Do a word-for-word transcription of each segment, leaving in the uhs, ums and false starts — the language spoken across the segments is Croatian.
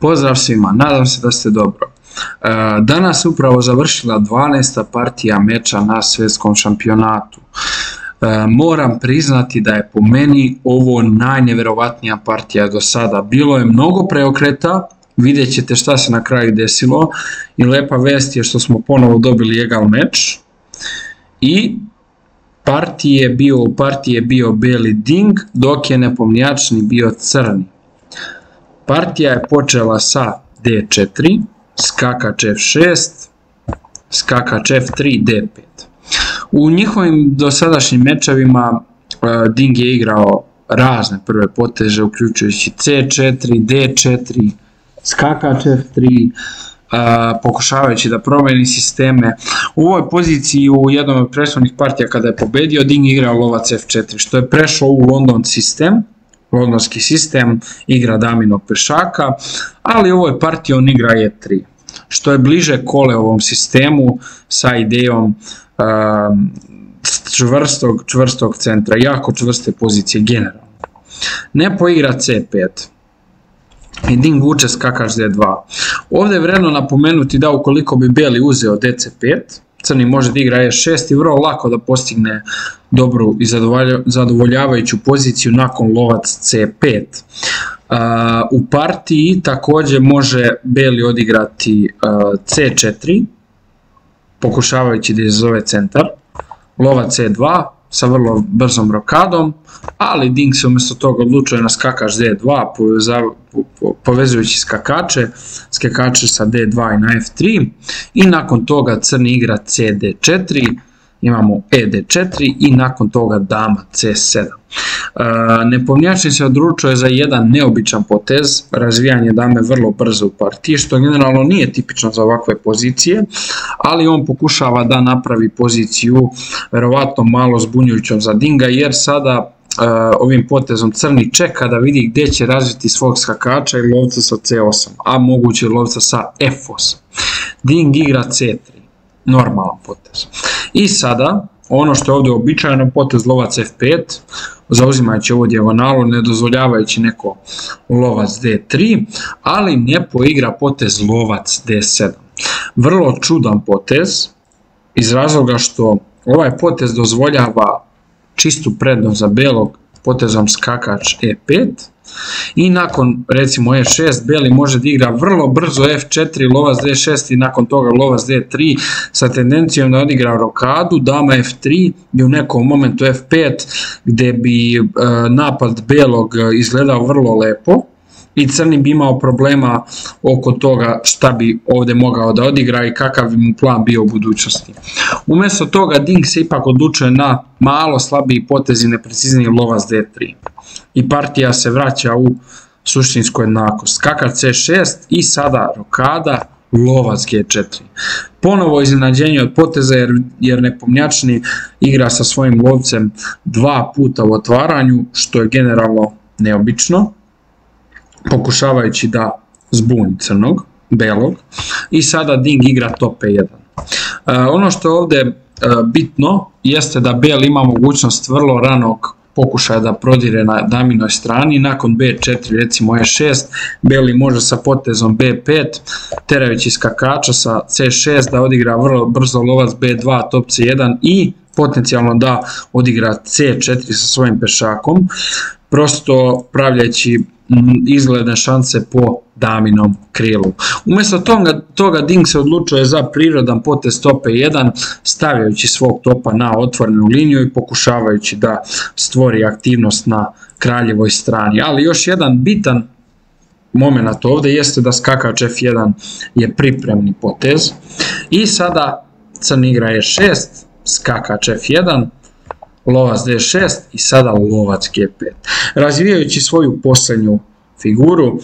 Pozdrav svima, nadam se da ste dobro. Danas upravo završila dvanaesta partija meča na svjetskom šampionatu. Moram priznati da je po meni ovo najnevjerovatnija partija do sada. Bilo je mnogo preokreta, vidjet ćete šta se na kraju desilo i lepa vest je što smo ponovo dobili egal meč. I partije bio u partije bio beli ding, dok je nepomnijačni bio crni. Partija je počela sa d četiri, skakač f šest, skakač f tri, d pet. U njihovim dosadašnjim mečevima ding je igrao razne prve poteže, uključujući c četiri, d četiri, skakač f tri, pokušavajući da promeni sisteme. U ovoj poziciji u jednom od prethodnih partija kada je pobedio, ding igrao lovac f četiri, što je prešao u London sistem. Londonski sistem igra daminog pešaka, ali u ovoj partiji on igra e tri, što je bliže Koleovom sistemu sa idejom um, čvrstog, čvrstog centra, jako čvrste pozicije generalno. Ne poigra c pet i ding vuče skakač d dva. Ovdje je vredno napomenuti da ukoliko bi beli uzeo d c pet, crni može da igra e šest i vrlo lako da postigne dobru i zadovoljavajuću poziciju nakon lovac c pet. U partiji također može beli odigrati c četiri, pokušavajući da izazove centar, lovac c dva sa vrlo brzom brokadom, ali ding se umjesto toga odlučuje na skakač d dva, povezujući skakače, skakače sa d dva i na f tri, i nakon toga crni igra c d četiri, imamo e d četiri i nakon toga dama c sedam. Nepomnijačni se odlučuje za jedan neobičan potez, razvijanje dame vrlo brzo u partiji, što generalno nije tipično za ovakve pozicije, ali on pokušava da napravi poziciju verovatno malo zbunjujućom za dinga, jer sada ovim potezom crni čeka da vidi gdje će razviti svog skakača i lovca sa c osam, a moguće lovca sa f osam. Ding igra c tri, normalan potez. I sada, ono što je ovdje običajno, potez lovac f pet, zauzimajući ovu dijagonalu, ne dozvoljavajući neko lovac d tri, ali ne poigra potez lovac d sedam. Vrlo čudan potez, iz razloga što ovaj potez dozvoljava čistu prednost za belog potezom skakač e pet, i nakon recimo e šest beli može da igra vrlo brzo f četiri, lovac d šest i nakon toga lovac d tri sa tendencijom da odigra rokadu, dama f tri i u nekom momentu f pet, gdje bi e, napad belog izgledao vrlo lepo i crni bi imao problema oko toga šta bi ovdje mogao da odigra i kakav bi mu plan bio u budućnosti. Umjesto toga ding se ipak odlučuje na malo slabiji potez i neprecizniji lovac d tri. I partija se vraća u suštinsku jednakost. Skakač c šest i sada rokada, lovac g četiri. Ponovo iznenađenje od poteza jer, jer nepomnijačni igra sa svojim lovcem dva puta u otvaranju, što je generalno neobično, pokušavajući da zbuni crnog, belog, i sada ding igra top e jedan. E, ono što je ovdje e, bitno jeste da bel ima mogućnost vrlo ranog pokušaja da prodire na daminoj strani, nakon b četiri recimo e šest, beli može sa potezom b pet, terajući skakača sa c šest da odigra vrlo brzo lovac b dva, top c jedan i potencijalno da odigra c četiri sa svojim pešakom, prosto pravljajući izgledne šanse po daminom krilu. Umjesto toga, toga ding se odlučuje za prirodan potez top e jedan, stavljajući svog topa na otvorenu liniju i pokušavajući da stvori aktivnost na kraljevoj strani. Ali još jedan bitan moment ovdje jeste da skakač f jedan je pripremni potez. I sada crni igra e šest, skakač f jedan, lovac d šest i sada lovac g pet. Razvijajući svoju posljednju figuru,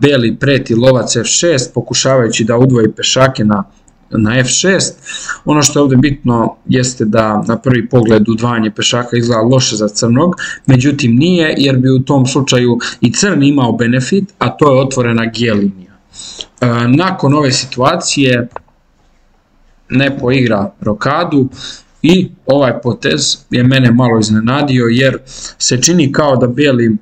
beli preti lovac f šest, pokušavajući da udvoji pešake na, na f šest. Ono što je ovdje bitno jeste da na prvi pogled udvajanje pešaka izgleda loše za crnog, međutim nije, jer bi u tom slučaju i crni imao benefit, a to je otvorena g linija. Nakon ove situacije ne poigra rokadu, i ovaj potez je mene malo iznenadio jer se čini kao da beli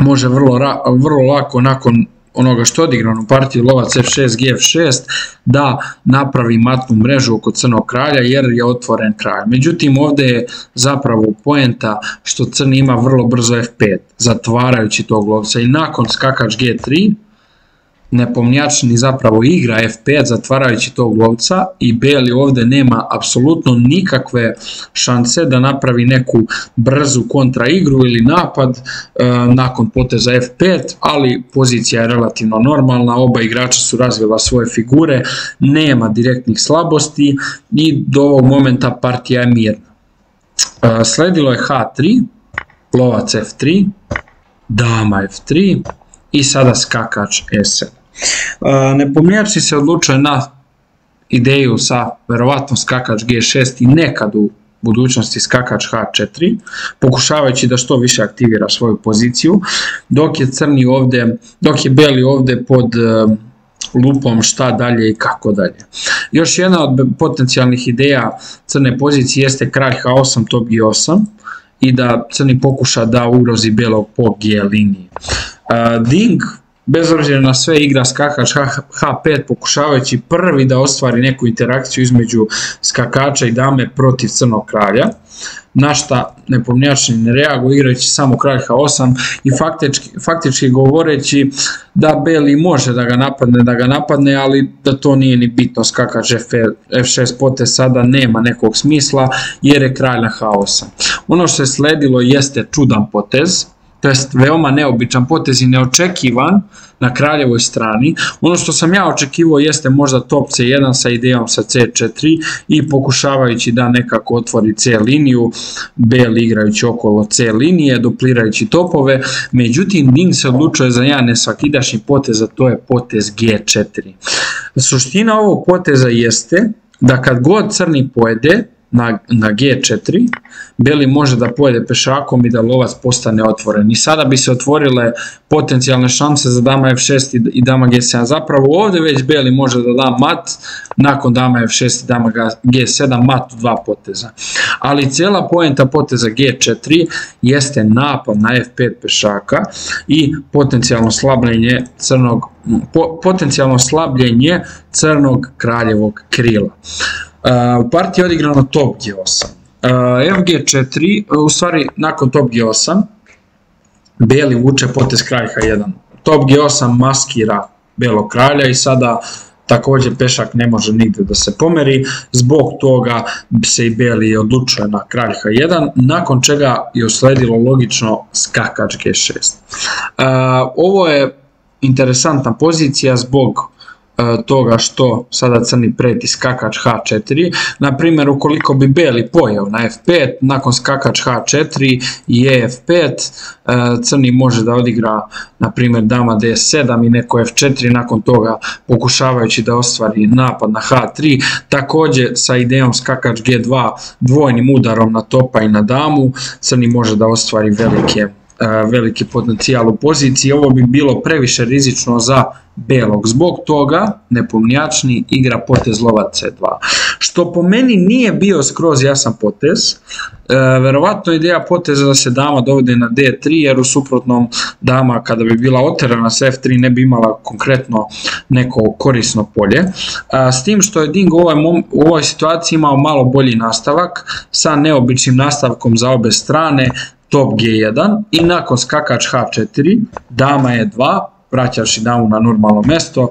može vrlo, vrlo lako nakon onoga što odigra onu partiju lovac ef šest, ge ef šest, da napravi matnu mrežu oko crnog kralja jer je otvoren kralj. Međutim, ovdje je zapravo poenta što crni ima vrlo brzo ef pet, zatvarajući tog lovca, i nakon skakač ge tri, nepomnjačni zapravo igra ef pet zatvarajući tog lovca, i beli ovdje nema apsolutno nikakve šanse da napravi neku brzu kontraigru ili napad e, nakon poteza ef pet, ali pozicija je relativno normalna, oba igrača su razvila svoje figure, nema direktnih slabosti i do ovog momenta partija je mirna. E, sledilo je ha tri, lovac ef tri, dama ef tri i sada skakač e sedam. Nepomnjačni se odlučuje na ideju sa verovatno skakač ge šest i nekad u budućnosti skakač ha četiri, pokušavajući da što više aktivira svoju poziciju, dok je crni ovdje, dok je beli ovdje pod lupom šta dalje i kako dalje. Još jedna od potencijalnih ideja crne pozicije jeste kralj ha osam, top ge osam, i da crni pokuša da ugrozi belog po ge liniji. Ding, bez obzira na sve, igra skakač ha pet, pokušavajući prvi da ostvari neku interakciju između skakača i dame protiv crnog kralja, na šta nepomnjačni ne reaguju igrajući samo kralj ha osam i faktički, faktički govoreći da beli može da ga napadne, da ga napadne, ali da to nije ni bitno. Skakač ef šest potez sada nema nekog smisla jer je kralj na ha osam. Ono što je sledilo jeste čudan potez, to je veoma neobičan potez i neočekivan na kraljevoj strani. Ono što sam ja očekivao jeste možda top ce jedan sa idejom sa ce četiri i pokušavajući da nekako otvori C liniju, beli igrajući okolo C linije, duplirajući topove. Međutim, Ding se odlučuje za jedan nesvakidašnji potez, a to je potez ge četiri. Suština ovog poteza jeste da kad god crni pojede Na, na ge četiri, beli može da pojede pešakom i da lovac postane otvoren. I sada bi se otvorile potencijalne šanse za dama ef šest i, i dama ge sedam. Zapravo ovdje već beli može da da mat, nakon dama ef šest i dama ge sedam mat u dva poteza. Ali cijela poenta poteza ge četiri jeste napad na ef pet pešaka i potencijalno slabljenje crnog, po, potencijalno slabljenje crnog kraljevog krila. U partiji je odigrano top ge osam, ef ge četiri, u stvari nakon top ge osam beli vuče potez kralj ha jedan. Top ge osam maskira belog kralja i sada također pešak ne može nigdje da se pomeri, zbog toga se i beli odlučuje na kralj ha jedan, nakon čega je usledilo logično skakač ge šest. Ovo je interesantna pozicija zbog toga što sada crni preti skakač ha četiri. Na primjer, ukoliko bi beli pojeo na ef pet, nakon skakač ha četiri i e ef pet, crni može da odigra na primjer dama de sedam i neko ef četiri, nakon toga pokušavajući da ostvari napad na ha tri, također sa idejom skakač ge dva dvojnim udarom na topa i na damu crni može da ostvari velike veliki potencijal u poziciji. Ovo bi bilo previše rizično za belog, zbog toga nepomnjačni igra potez lovac ce dva, što po meni nije bio skroz jasan potez. E, verovatno ideja poteza da se dama dovede na de tri, jer u suprotnom dama kada bi bila oterana s ef tri ne bi imala konkretno neko korisno polje. E, s tim što je Ding u ovoj, u ovoj situaciji imao malo bolji nastavak sa neobičnim nastavkom za obe strane, top ge jedan i nakon skakač ha četiri, dama e dva, vraćaš i damu na normalno mjesto,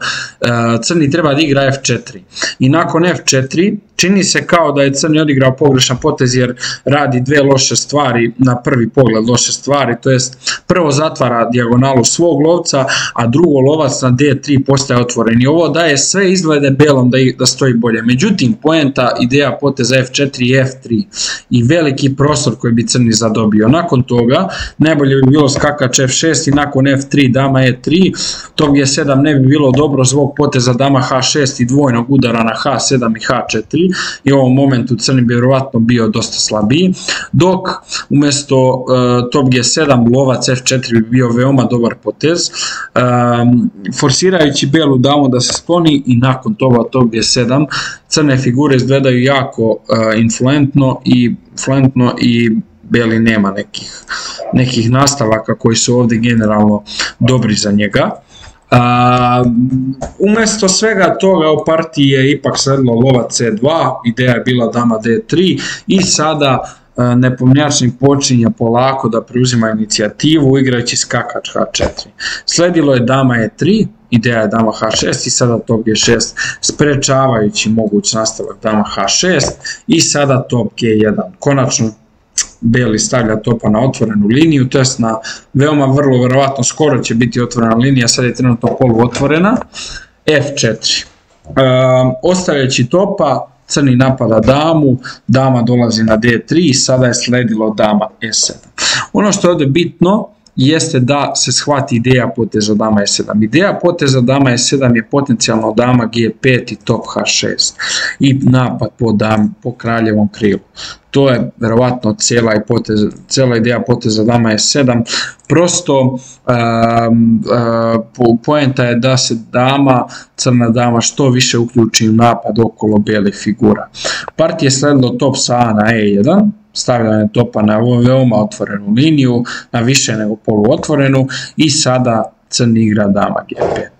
crni treba da igra ef četiri. I nakon ef četiri čini se kao da je crni odigrao pogrešan potez jer radi dve loše stvari, na prvi pogled loše stvari, to jest prvo zatvara dijagonalu svog lovca, a drugo lovac na de tri postaje otvoren i ovo daje sve izglede belom da, da stoji bolje. Međutim, poenta ideja poteza ef četiri i ef tri i veliki prostor koji bi crni zadobio. Nakon toga najbolje bi bilo skakač ef šest i nakon ef tri dama e tri, top ge sedam ne bi bilo dobro zbog poteza dama ha šest i dvojnog udara na ha sedam i ha četiri. I u ovom momentu crni bi vjerovatno bio dosta slabiji, dok umjesto e, top ge sedam lovac ef četiri bi bio veoma dobar potez, e, forsirajući belu damu da se skloni i nakon toga top ge sedam crne figure izgledaju jako e, influentno i influentno i beli nema nekih, nekih nastavaka koji su ovdje generalno dobri za njega. Umesto svega toga u partiji je ipak sledilo lova ce dva, ideja je bila dama de tri i sada Nepomnjačnik počinje polako da preuzima inicijativu igrajući skakač ha četiri. Sledilo je dama e tri, ideja je dama ha šest i sada top ge šest sprečavajući moguć nastavak dama ha šest i sada top ge jedan. Konačno beli stavlja topa na otvorenu liniju, to jest na veoma vrlo verovatno skoro će biti otvorena linija, sad je trenutno polu otvorena, ef četiri. Ostavljajući topa, crni napada damu, dama dolazi na de tri i sada je sledilo dama e sedam. Ono što je ovdje bitno jeste da se shvati ideja poteza dama e sedam. Ideja poteza dama e sedam je potencijalno dama ge pet i top ha šest i napad po, dam, po kraljevom krilu. To je verovatno cijela, poteza, cijela ideja poteza dama e sedam. Prosto e, e, poenta je da se dama, crna dama što više uključi u napad okolo belih figura. Partija je sledilo top sa a na e jedan. Stavljanje topa na veoma otvorenu liniju, na više nego poluotvorenu i sada crni igra dama ge pet.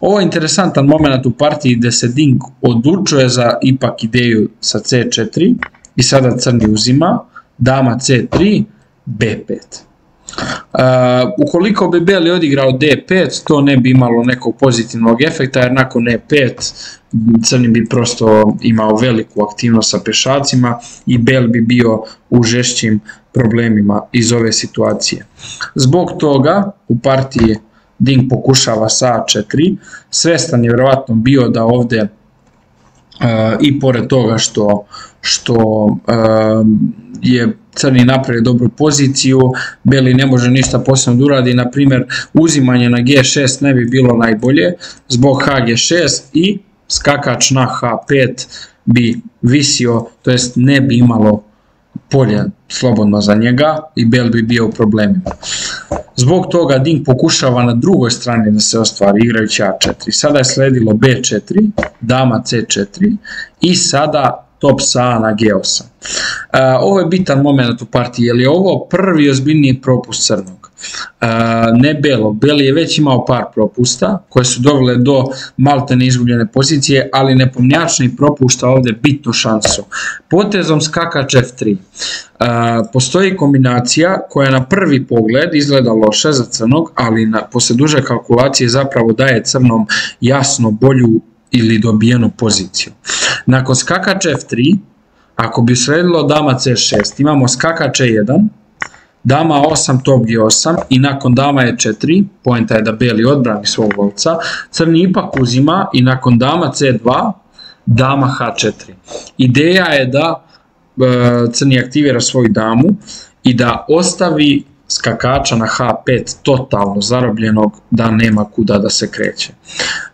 Ovo je interesantan moment u partiji gdje se Ding odlučuje za ipak ideju sa ce četiri i sada crni uzima, dama ce tri, be pet. Uh, ukoliko bi beli odigrao de pet, to ne bi imalo nekog pozitivnog efekta jer nakon e pet crni bi prosto imao veliku aktivnost sa pješacima i bel bi bio u žešćim problemima iz ove situacije. Zbog toga u partiji Ding pokušava sa a četiri, svestan je vjerovatno bio da ovdje uh, i pored toga što, što uh, je crni napravi dobru poziciju, beli ne može ništa posebno da uradi, na primjer uzimanje na ge šest ne bi bilo najbolje, zbog ha ge šest i skakač na ha pet bi visio, to jest ne bi imalo polje slobodno za njega i bel bi bio u problemima. Zbog toga Ding pokušava na drugoj strani da se ostvari igrajući a četiri. Sada je sledilo be četiri, dama ce četiri i sada top sa na ge osam. Ovo je bitan moment u partiji, jer je ovo prvi ozbiljniji propust crnog. Ne belog, beli je već imao par propusta koje su dovele do maltene izgubljene pozicije, ali Nepomnjačnik propušta ovdje bitnu šansu. Potezom skakač ef tri. Postoji kombinacija koja na prvi pogled izgleda loše za crnog, ali poslije duže kalkulacije zapravo daje crnom jasno bolju ili dobijenu poziciju. Nakon skakač ef tri, ako bi usledilo dama ce šest, imamo skakač e jedan, dama osam, top ge osam i nakon dama e četiri, poenta je da beli odbrani svog lovca, crni ipak uzima i nakon dama ce dva, dama ha četiri. Ideja je da e, crni aktivira svoju damu i da ostavi skakača na ha pet totalno zarobljenog, da nema kuda da se kreće.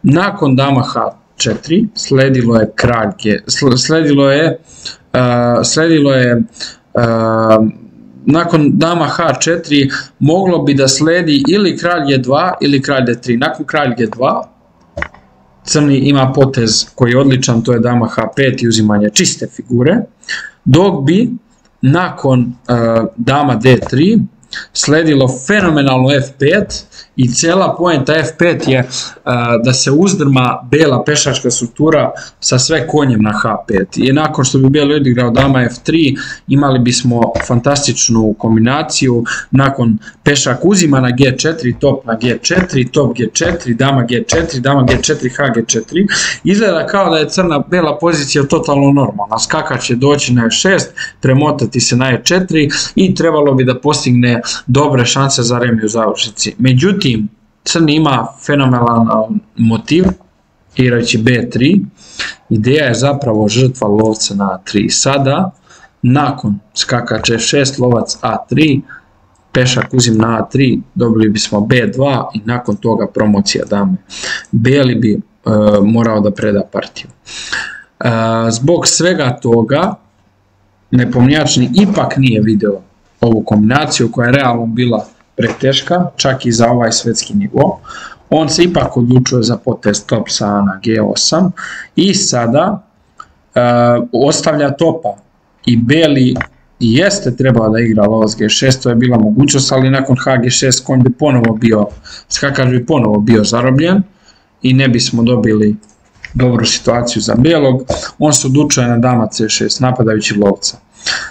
Nakon dama ha četiri sledilo je kraljke, sledilo je uh, sledilo je uh, nakon dama ha četiri moglo bi da sledi ili kralj ge dva ili kralj de tri. Nakon kralj ge dva crni ima potez koji je odličan, to je dama ha pet i uzimanje čiste figure, dok bi nakon uh, dama de tri sledilo fenomenalno ef pet i cijela poenta ef pet je uh, da se uzdrma bela pešačka struktura sa sve konjem na ha pet. I nakon što bi beli odigrao dama ef tri imali bismo fantastičnu kombinaciju, nakon pešak uzima na ge četiri, top na ge četiri, top ge četiri, dama ge četiri, dama ge četiri, ha ge četiri. Izgleda kao da je crna bela pozicija totalno normalna, skakač je doći na ef šest, premotati se na e četiri i trebalo bi da postigne dobre šanse za remiju u završnici. Međutim, crni ima fenomenalan motiv igrajući be tri. Ideja je zapravo žrtva lovca na a tri. Sada, nakon skakač ef šest, lovac a tri, pešak uzim na a tri, dobili bismo be dva i nakon toga promocija dame. Beli bi e, morao da preda partiju. E, zbog svega toga, Nepomnjačnik ipak nije video ovu kombinaciju koja je realno bila preteška, čak i za ovaj svetski nivo. On se ipak odlučuje za potez top sa a na ge osam i sada e, ostavlja topa i beli jeste trebala da igra Lava s G šest, to je bila mogućnost, ali nakon H G šest konj bi ponovo bio, skakač bi ponovo bio zarobljen i ne bismo dobili dobru situaciju za bijelog. On se odlučuje na dama C šest, napadajući lovca.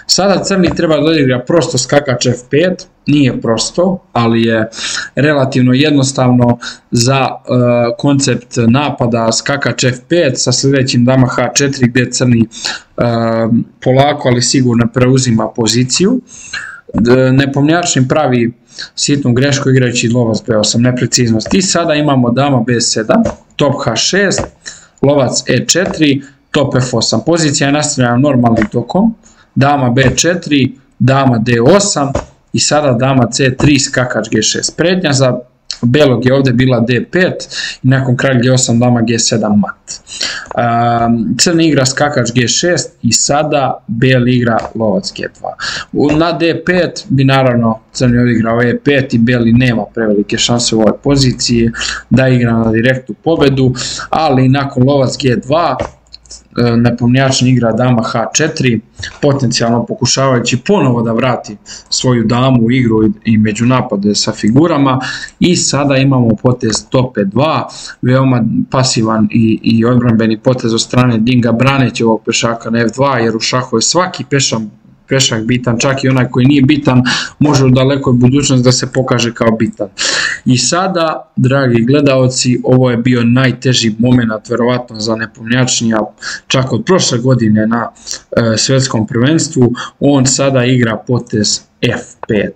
Sada crni treba da odigra prosto skakač F pet, nije prosto, ali je relativno jednostavno za e, koncept napada skakač F pet sa sljedećim dama H četiri, gdje crni e, polako ali sigurno preuzima poziciju. E, Nepomnjačni pravi sitnu grešku igrajući lovac B osam, nepreciznost. I sada imamo dama B sedam, top H šest, lovac E četiri, top F osam. Pozicija je nastavljena normalnim tokom. Dama B četiri, dama D osam i sada dama C tri, skakač G šest. Prednja za belog je ovdje bila D pet i nakon kralj G osam, dama G sedam mat. Crni igra skakač G šest i sada bel igra lovac G dva. Na D pet bi naravno crni odigrao E pet i beli nema prevelike šanse u ovoj poziciji da igra na direktnu pobedu, ali nakon lovac G dva Nepomnjačni igra dama H četiri, potencijalno pokušavajući ponovo da vrati svoju damu u igru i među napade sa figurama. I sada imamo potez top E dva, veoma pasivan i, i odbranbeni potez od strane Dinga, braneći ovog pešaka na F dva, jer u šahu je svaki pešan, pešak bitan, čak i onaj koji nije bitan može u dalekoj budućnosti da se pokaže kao bitan. I sada, dragi gledaoci, ovo je bio najteži moment verovatno za Nepomnjačnija čak od prošle godine na e, svjetskom prvenstvu. On sada igra potez F pet,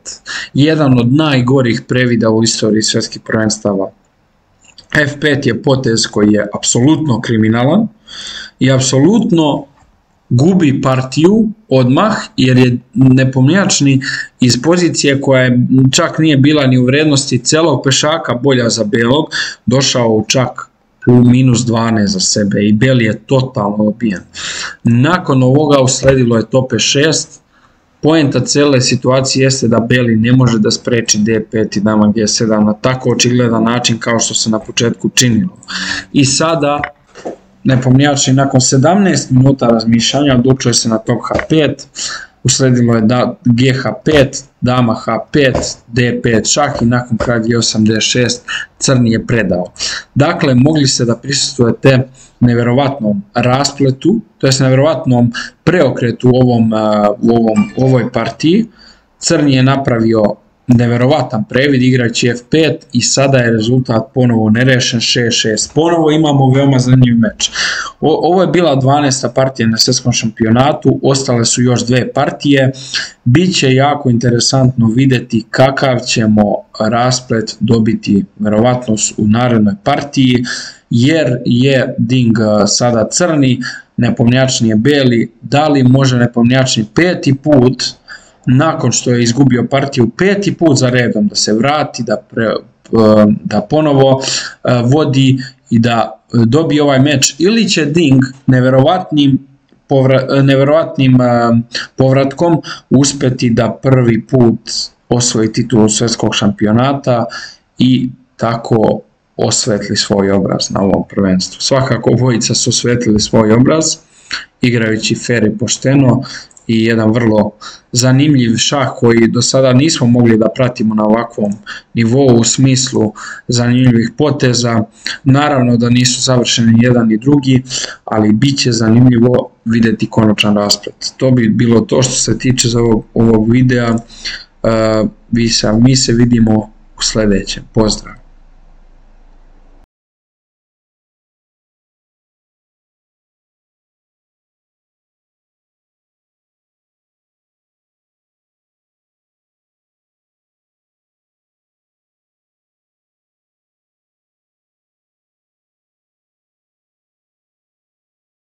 jedan od najgorih previda u istoriji svjetskih prvenstava. F pet je potez koji je apsolutno kriminalan i apsolutno gubi partiju odmah, jer je Nepomnjačni iz pozicije koja je čak nije bila ni u vrednosti celog pešaka bolja za belog, došao u čak u minus dvanaest za sebe i beli je totalno obijen. Nakon ovoga usledilo je top E šest. Poenta cele situacije jeste da beli ne može da spreči D pet i dama G sedam na tako očigledan način kao što se na početku činilo. I sada Nepomnjačni nakon sedamnaest minuta razmišljanja odlučuje se na top H pet, usledilo je da G H pet, dama H pet, D pet šah i nakon kralj G osam, D šest, crni je predao. Dakle, mogli ste da prisustujete nevjerovatnom raspletu, to jest nevjerovatnom preokretu u, ovom, u ovom, ovoj partiji. Crni je napravio nevjerovatan previd igrajući F pet i sada je rezultat ponovo nerešen šest šest. Ponovo imamo veoma zanimljiv meč. O, ovo je bila dvanaesta partija na svjetskom šampionatu, ostale su još dve partije. Biće jako interesantno vidjeti kakav ćemo rasplet dobiti vjerovatno u narednoj partiji, jer je Ding sada crni, Nepomnjačni je beli. Da li može Nepomnjačni peti put nakon što je izgubio partiju peti put za redom da se vrati, da, pre, da ponovo vodi i da dobije ovaj meč, ili će Ding nevjerovatnim, povra, nevjerovatnim povratkom uspjeti da prvi put osvoji titulu svjetskog šampionata i tako osvetli svoj obraz na ovom prvenstvu. Svakako obojica su osvetili svoj obraz igrajući fer i pošteno i jedan vrlo zanimljiv šah koji do sada nismo mogli da pratimo na ovakvom nivou u smislu zanimljivih poteza. Naravno da nisu savršeni jedan i drugi, ali bit će zanimljivo vidjeti konačan rasplet. To bi bilo to što se tiče za ovog, ovog videa. Uh, vi sa, mi se vidimo u sljedećem. Pozdrav!